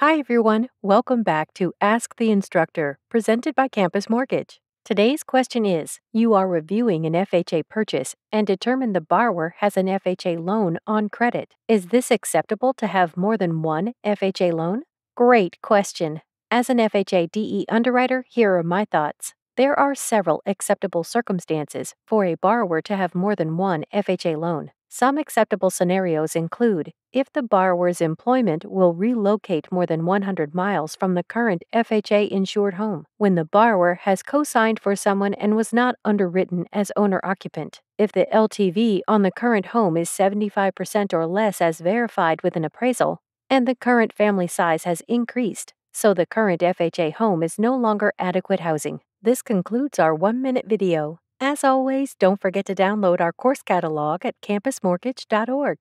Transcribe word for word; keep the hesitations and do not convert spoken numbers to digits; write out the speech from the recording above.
Hi everyone, welcome back to Ask the Instructor, presented by Campus Mortgage. Today's question is, you are reviewing an F H A purchase and determine the borrower has an F H A loan on credit. Is this acceptable to have more than one F H A loan? Great question. As an F H A D E underwriter, here are my thoughts. There are several acceptable circumstances for a borrower to have more than one F H A loan. Some acceptable scenarios include if the borrower's employment will relocate more than one hundred miles from the current F H A-insured home, when the borrower has co-signed for someone and was not underwritten as owner-occupant, if the L T V on the current home is seventy-five percent or less as verified with an appraisal, and the current family size has increased, so the current F H A home is no longer adequate housing. This concludes our one-minute video. As always, don't forget to download our course catalog at Campus Mortgage dot org.